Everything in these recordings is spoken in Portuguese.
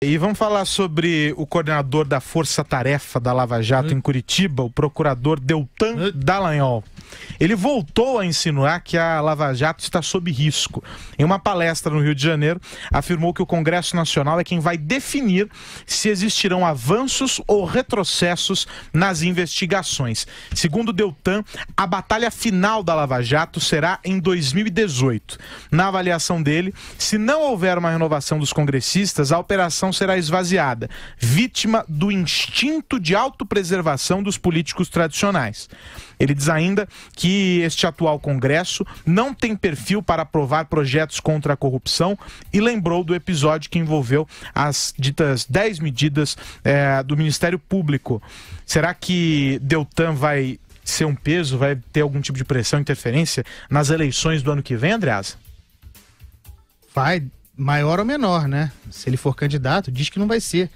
E vamos falar sobre o coordenador da Força-Tarefa da Lava Jato em Curitiba, o procurador Deltan Dallagnol. Ele voltou a insinuar que a Lava Jato está sob risco. Em uma palestra no Rio de Janeiro, afirmou que o Congresso Nacional é quem vai definir se existirão avanços ou retrocessos nas investigações. Segundo Deltan, a batalha final da Lava Jato será em 2018. Na avaliação dele, se não houver uma renovação dos congressistas, a operação será esvaziada, vítima do instinto de autopreservação dos políticos tradicionais. Ele diz ainda que este atual Congresso não tem perfil para aprovar projetos contra a corrupção e lembrou do episódio que envolveu as ditas 10 medidas do Ministério Público. Será que Deltan vai ser um peso, vai ter algum tipo de pressão, interferência nas eleições do ano que vem, Andreazza? Vai. Maior ou menor, né? Se ele for candidato, diz que não vai ser.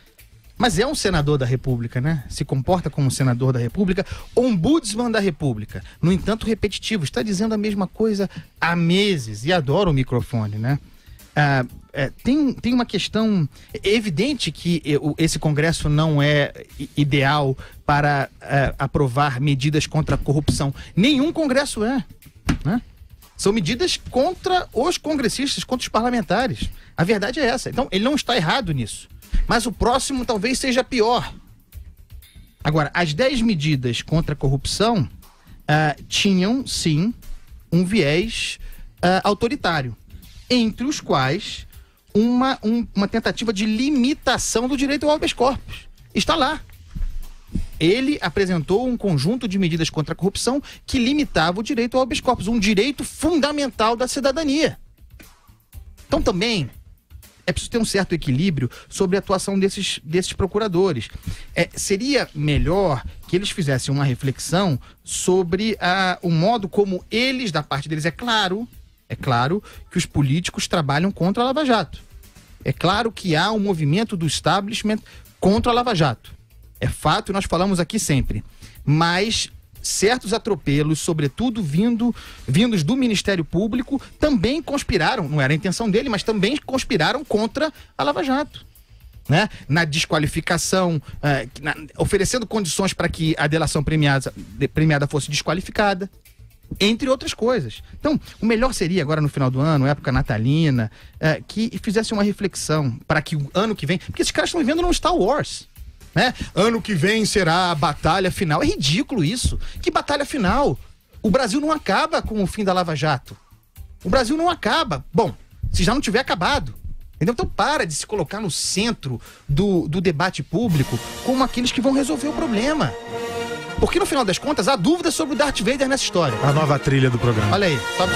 Mas é um senador da República, né? Se comporta como um senador da República, ombudsman da República. No entanto, repetitivo. Está dizendo a mesma coisa há meses. E adora o microfone, né? Tem uma questão... É evidente que esse Congresso não é ideal para aprovar medidas contra a corrupção. Nenhum Congresso é, né? São medidas contra os congressistas, contra os parlamentares. A verdade é essa. Então, ele não está errado nisso. Mas o próximo talvez seja pior. Agora, as 10 medidas contra a corrupção tinham, sim, um viés autoritário. Entre os quais, uma tentativa de limitação do direito ao habeas corpus. Está lá. Ele apresentou um conjunto de medidas contra a corrupção que limitava o direito ao habeas corpus, um direito fundamental da cidadania. Então também é preciso ter um certo equilíbrio sobre a atuação desses procuradores. Seria melhor que eles fizessem uma reflexão sobre o modo como eles, da parte deles, é claro que os políticos trabalham contra a Lava Jato. É claro que há um movimento do establishment contra a Lava Jato. É fato e nós falamos aqui sempre, mas certos atropelos, sobretudo vindos do Ministério Público, também conspiraram, não era a intenção dele, mas também conspiraram contra a Lava Jato, né? Na desqualificação, oferecendo condições para que a delação premiada fosse desqualificada, entre outras coisas. Então, o melhor seria agora no final do ano, época natalina, que fizesse uma reflexão para que o ano que vem, porque esses caras estão vivendo num Star Wars, né? Ano que vem será a batalha final. É ridículo isso. Que batalha final? O Brasil não acaba com o fim da Lava Jato. O Brasil não acaba. Bom, se já não tiver acabado. Entendeu? Então para de se colocar no centro do debate público como aqueles que vão resolver o problema. Porque no final das contas há dúvidas sobre o Darth Vader nessa história. A nova trilha do programa. Olha aí. Sobe.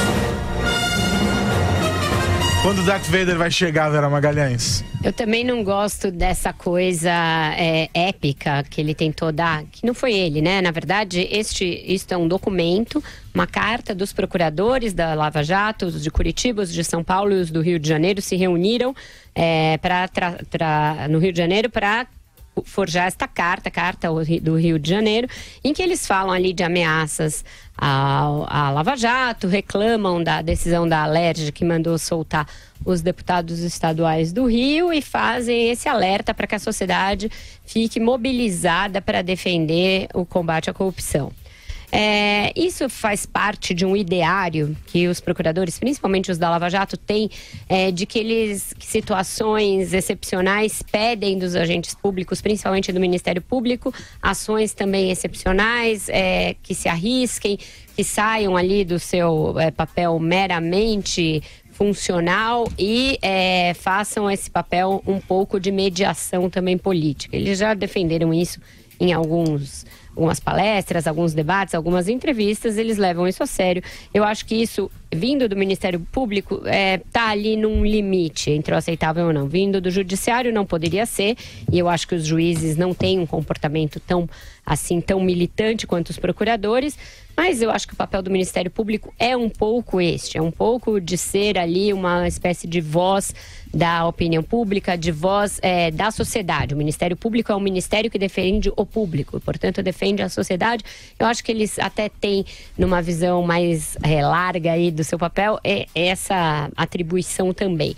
Quando o Darth Vader vai chegar, Vera Magalhães? Eu também não gosto dessa coisa épica que ele tentou dar, que não foi ele, né? Na verdade, isto é um documento, uma carta dos procuradores da Lava Jato, os de Curitiba, os de São Paulo e os do Rio de Janeiro se reuniram no Rio de Janeiro para forjar esta carta do Rio de Janeiro, em que eles falam ali de ameaças à Lava Jato, reclamam da decisão da Alerj que mandou soltar os deputados estaduais do Rio e fazem esse alerta para que a sociedade fique mobilizada para defender o combate à corrupção. Isso faz parte de um ideário que os procuradores, principalmente os da Lava Jato, têm de que situações excepcionais pedem dos agentes públicos, principalmente do Ministério Público, ações também excepcionais, que se arrisquem, que saiam ali do seu papel meramente funcional e façam esse papel um pouco de mediação também política. Eles já defenderam isso em algumas palestras, alguns debates, algumas entrevistas, eles levam isso a sério. Eu acho que isso, vindo do Ministério Público, tá ali num limite entre o aceitável ou não. Vindo do Judiciário não poderia ser, e eu acho que os juízes não têm um comportamento tão militante quanto os procuradores, mas eu acho que o papel do Ministério Público é um pouco de ser ali uma espécie de voz da opinião pública, de voz da sociedade. O Ministério Público é um ministério que defende o público, portanto defende a sociedade. Eu acho que eles até têm, numa visão mais larga aí do seu papel, essa atribuição também.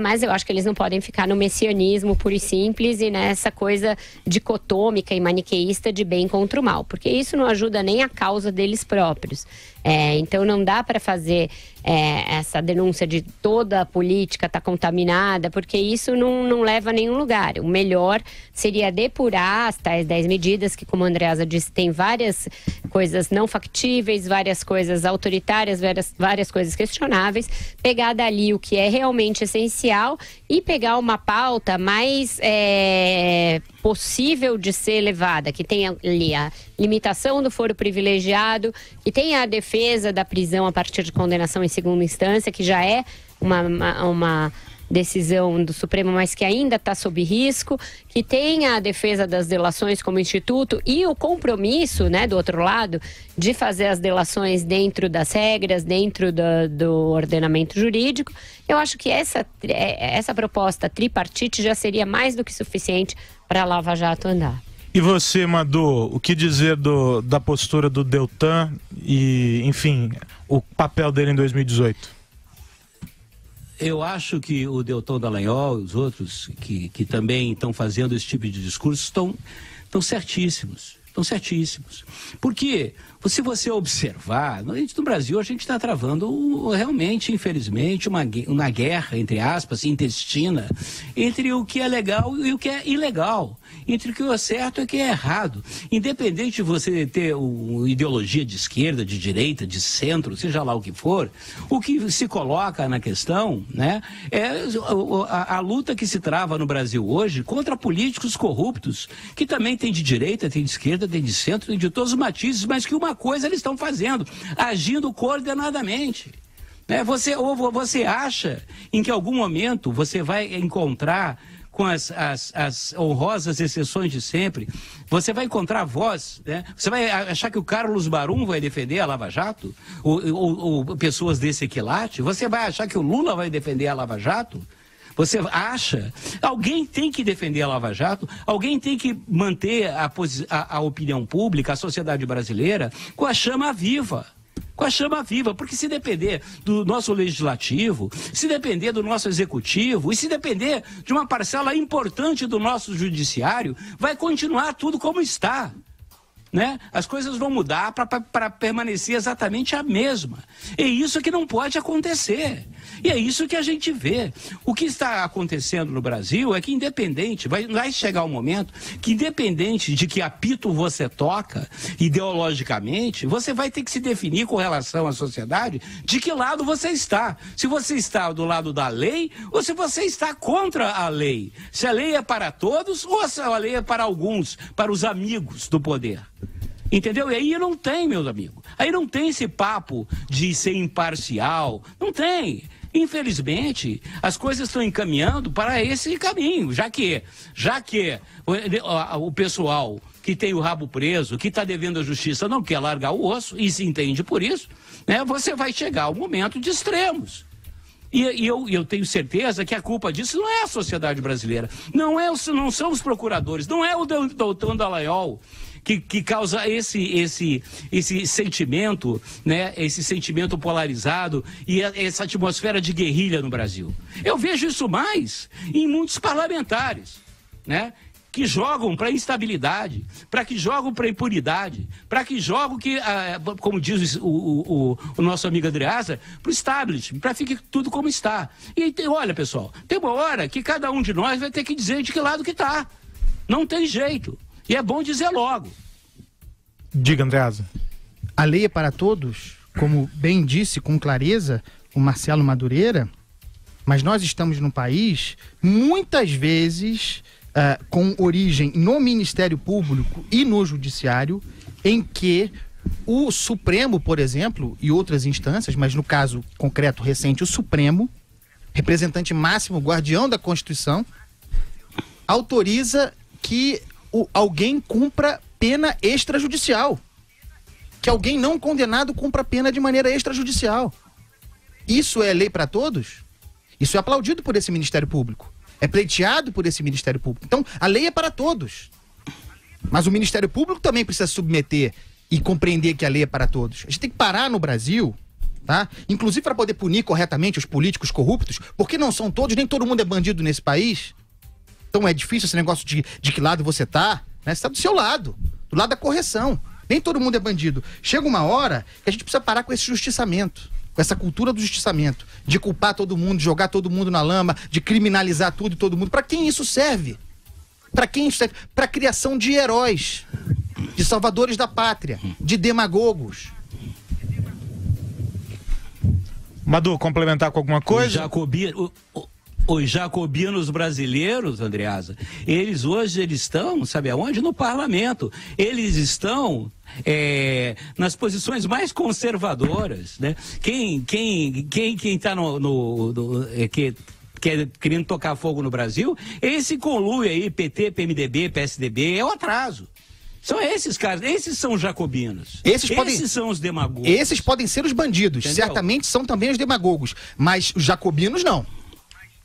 mas eu acho que eles não podem ficar no messianismo puro e simples e nessa coisa dicotômica e maniqueísta de bem contra o mal, porque isso não ajuda nem a causa deles próprios. Então não dá para fazer essa denúncia de toda a política está contaminada, porque isso não leva a nenhum lugar. O melhor seria depurar as tais 10 medidas, que, como a Andreazza disse, tem várias coisas não factíveis, várias coisas autoritárias, várias coisas questionáveis, pegar dali o que é realmente essencial e pegar uma pauta mais possível de ser levada, que tenha ali a limitação do foro privilegiado, que tenha a defesa da prisão a partir de condenação em segunda instância, que já é uma decisão do Supremo, mas que ainda está sob risco, que tenha a defesa das delações como instituto e o compromisso, né, do outro lado, de fazer as delações dentro das regras, dentro do ordenamento jurídico. Eu acho que essa proposta tripartite já seria mais do que suficiente para a Lava Jato andar. E você, Madu, o que dizer da postura do Deltan e, enfim, o papel dele em 2018? Eu acho que o Deltan Dallagnol e os outros que também estão fazendo esse tipo de discurso estão certíssimos. Estão certíssimos. Porque, se você observar, no Brasil a gente está travando realmente, infelizmente, uma guerra, entre aspas, intestina, entre o que é legal e o que é ilegal. Entre o que é certo e o que é errado. Independente de você ter ideologia de esquerda, de direita, de centro, seja lá o que for, o que se coloca na questão, né, é a luta que se trava no Brasil hoje contra políticos corruptos, que também tem de direita, tem de esquerda, tem de centro, tem de todos os matizes, mas que uma coisa eles estão fazendo, agindo coordenadamente. Né? Ou você acha em que algum momento você vai encontrar, com as honrosas exceções de sempre, você vai encontrar voz, né? Você vai achar que o Carlos Barum vai defender a Lava Jato? Ou pessoas desse quilate? Você vai achar que o Lula vai defender a Lava Jato? Você acha? Alguém tem que defender a Lava Jato, alguém tem que manter a opinião pública, a sociedade brasileira, com a chama viva. Com a chama viva, porque se depender do nosso legislativo, se depender do nosso executivo e se depender de uma parcela importante do nosso judiciário, vai continuar tudo como está. Né? As coisas vão mudar para permanecer exatamente a mesma. É isso que não pode acontecer. E é isso que a gente vê. O que está acontecendo no Brasil é que, independente, vai chegar um momento que, independente de que apito você toca ideologicamente, você vai ter que se definir com relação à sociedade de que lado você está. Se você está do lado da lei ou se você está contra a lei. Se a lei é para todos ou se a lei é para alguns, para os amigos do poder. Entendeu? E aí não tem, meus amigos. Aí não tem esse papo de ser imparcial. Não tem. Infelizmente, as coisas estão encaminhando para esse caminho, já que o pessoal que tem o rabo preso, que está devendo à justiça, não quer largar o osso, e se entende por isso, né? Você vai chegar ao momento de extremos. E eu tenho certeza que a culpa disso não é a sociedade brasileira, não são os procuradores, não é o Deltan Dallagnol que causa esse sentimento, né? Esse sentimento polarizado e essa atmosfera de guerrilha no Brasil. Eu vejo isso mais em muitos parlamentares, né? Que jogam para instabilidade, para que jogam para impunidade, para que jogam, como diz o nosso amigo Andreazza, para o establishment, para ficar tudo como está. E olha, pessoal, tem uma hora que cada um de nós vai ter que dizer de que lado que está. Não tem jeito. E é bom dizer logo. Diga, Andreazza. A lei é para todos, como bem disse com clareza o Marcelo Madureira, mas nós estamos num país, muitas vezes, com origem no Ministério Público e no Judiciário, em que o Supremo, por exemplo, e outras instâncias, mas no caso concreto recente, o Supremo, representante máximo, guardião da Constituição, autoriza que alguém cumpra pena extrajudicial. Que alguém não condenado cumpra pena de maneira extrajudicial. Isso é lei para todos? Isso é aplaudido por esse Ministério Público. É pleiteado por esse Ministério Público. Então, a lei é para todos. Mas o Ministério Público também precisa se submeter e compreender que a lei é para todos. A gente tem que parar no Brasil tá? Inclusive para poder punir corretamente os políticos corruptos, porque não são todos, nem todo mundo é bandido nesse país. Então é difícil esse negócio de que lado você tá, né? Você tá do seu lado, do lado da correção. Nem todo mundo é bandido. Chega uma hora que a gente precisa parar com esse justiçamento, com essa cultura do justiçamento, de culpar todo mundo, de jogar todo mundo na lama, de criminalizar tudo e todo mundo. Para quem isso serve? Para quem isso serve? Para a criação de heróis, de salvadores da pátria, de demagogos. Madu, complementar com alguma coisa? Os jacobinos brasileiros, Andreazza, eles hoje estão, sabe aonde? No parlamento. Eles estão nas posições mais conservadoras, né? Quem está querendo tocar fogo no Brasil, esse conluio aí, PT, PMDB, PSDB, é um atraso. São esses caras, esses são os jacobinos, esses são os demagogos. Esses podem ser os bandidos, entendeu? Certamente são também os demagogos, mas os jacobinos não.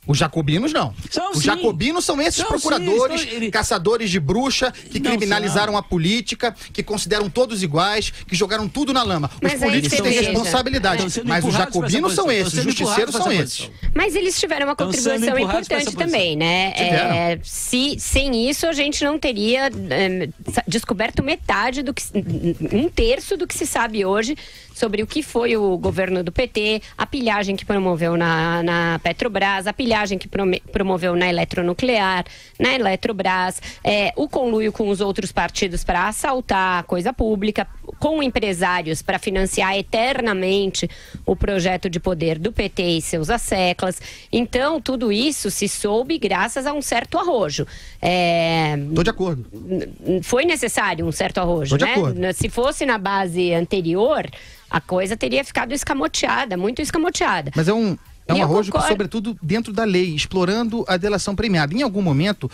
Os jacobinos não. São, os jacobinos são esses procuradores, caçadores de bruxa, que criminalizaram a política, que consideram todos iguais, que jogaram tudo na lama. Os políticos têm responsabilidade, mas os jacobinos são esses, os justiceiros são esses. Mas eles tiveram uma contribuição importante também, né? Sem isso, a gente não teria descoberto metade, um terço do que se sabe hoje sobre o que foi o governo do PT, a pilhagem que promoveu na Petrobras, a pilhagem que promoveu na Eletronuclear, na Eletrobras, o conluio com os outros partidos para assaltar coisa pública, com empresários para financiar eternamente o projeto de poder do PT e seus asseclas. Então, tudo isso se soube graças a um certo arrojo. Estou de acordo. Foi necessário um certo arrojo, né? Se fosse na base anterior, a coisa teria ficado escamoteada, muito escamoteada. Mas é um arrojo, sobretudo dentro da lei, explorando a delação premiada. Em algum momento,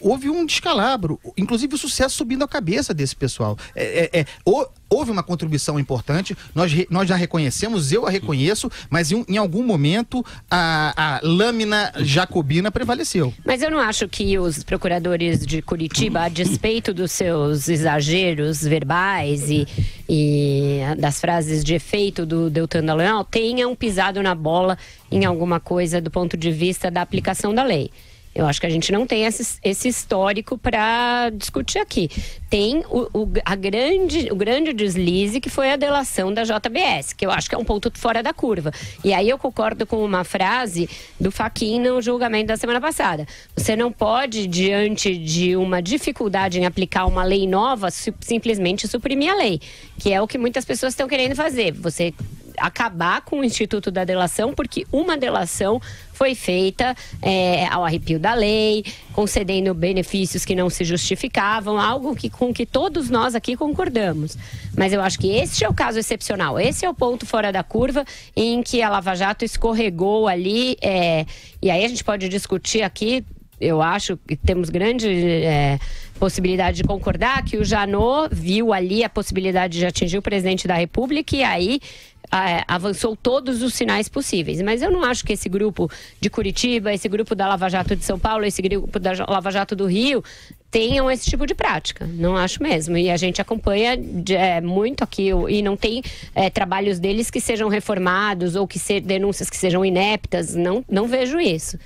houve um descalabro, inclusive o sucesso subindo a cabeça desse pessoal. Houve uma contribuição importante, nós já reconhecemos, eu a reconheço, mas em algum momento a lâmina jacobina prevaleceu. Mas eu não acho que os procuradores de Curitiba, a despeito dos seus exageros verbais e das frases de efeito do Deltan Dallagnol, tenham pisado na bola em alguma coisa do ponto de vista da aplicação da lei. Eu acho que a gente não tem esse histórico para discutir aqui. Tem o grande deslize, que foi a delação da JBS, que eu acho que é um ponto fora da curva. E aí eu concordo com uma frase do Fachin no julgamento da semana passada. Você não pode, diante de uma dificuldade em aplicar uma lei nova, simplesmente suprimir a lei, que é o que muitas pessoas estão querendo fazer. Você acabar com o Instituto da Delação, porque uma delação foi feita ao arrepio da lei, concedendo benefícios que não se justificavam, algo com que todos nós aqui concordamos. Mas eu acho que esse é o caso excepcional, esse é o ponto fora da curva em que a Lava Jato escorregou ali, e aí a gente pode discutir aqui. Eu acho que temos grande possibilidade de concordar que o Janot viu ali a possibilidade de atingir o presidente da República e aí avançou todos os sinais possíveis. Mas eu não acho que esse grupo de Curitiba, esse grupo da Lava Jato de São Paulo, esse grupo da Lava Jato do Rio tenham esse tipo de prática. Não acho mesmo. E a gente acompanha muito aqui, e não tem trabalhos deles que sejam reformados ou denúncias que sejam ineptas. Não vejo isso.